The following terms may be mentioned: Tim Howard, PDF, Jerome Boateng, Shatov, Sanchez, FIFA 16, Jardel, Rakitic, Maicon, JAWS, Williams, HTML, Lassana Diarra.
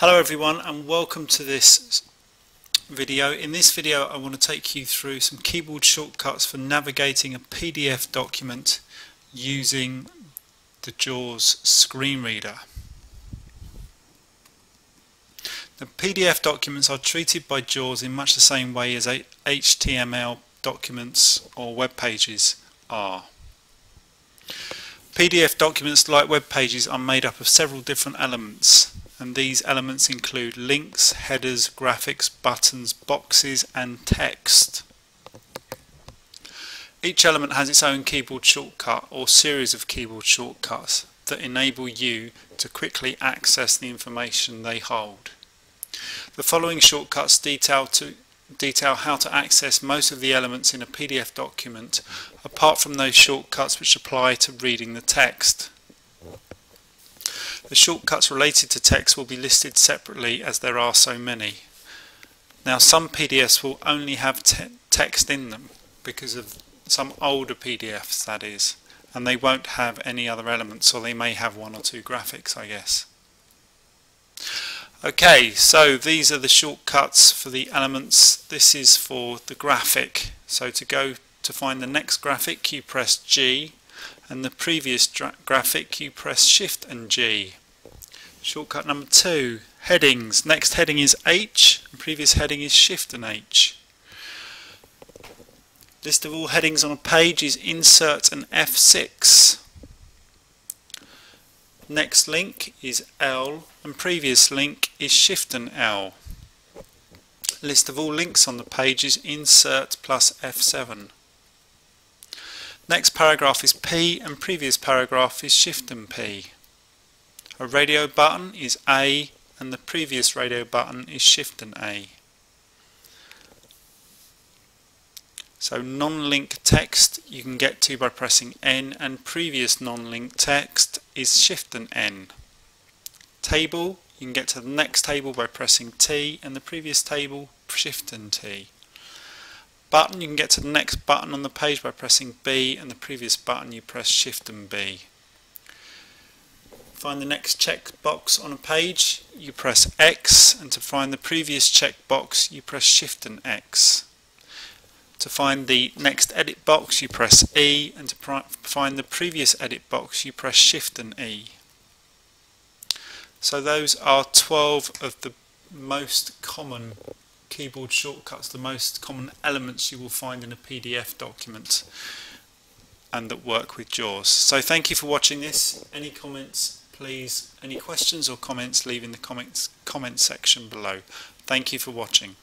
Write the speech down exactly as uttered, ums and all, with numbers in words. Hello everyone and welcome to this video. In this video I want to take you through some keyboard shortcuts for navigating a P D F document using the JAWS screen reader. The P D F documents are treated by JAWS in much the same way as H T M L documents or web pages are. P D F documents, like web pages, are made up of several different elements, and these elements include links, headers, graphics, buttons, boxes and text. Each element has its own keyboard shortcut or series of keyboard shortcuts that enable you to quickly access the information they hold. The following shortcuts detail to detail how to access most of the elements in a P D F document, apart from those shortcuts which apply to reading the text. The shortcuts related to text will be listed separately as there are so many. Now, some P D Fs will only have te text in them, because of some older P D Fs that is, and they won't have any other elements, or they may have one or two graphics, I guess. Okay, so these are the shortcuts for the elements. This is for the graphic. So to go to find the next graphic, you press G, and the previous graphic you press Shift and G. Shortcut number two, headings. Next heading is H, and previous heading is Shift and H. List of all headings on a page is Insert and F six. Next link is L, and previous link is Shift and L. List of all links on the page is Insert plus F seven. Next paragraph is P, and previous paragraph is Shift and P. A radio button is A, and the previous radio button is Shift and A. So non-link text you can get to by pressing N, and previous non-link text is Shift and N. Table, you can get to the next table by pressing T, and the previous table Shift and T. Button, you can get to the next button on the page by pressing B, and the previous button you press Shift and B. Find the next checkbox on a page, you press X, and to find the previous checkbox you press Shift and X. To find the next edit box you press E, and to find the previous edit box you press Shift and E. So those are twelve of the most common keyboard shortcuts, the most common elements you will find in a P D F document and that work with JAWS. So thank you for watching this. Any comments, please, any questions or comments, leave in the comments, comment section below. Thank you for watching.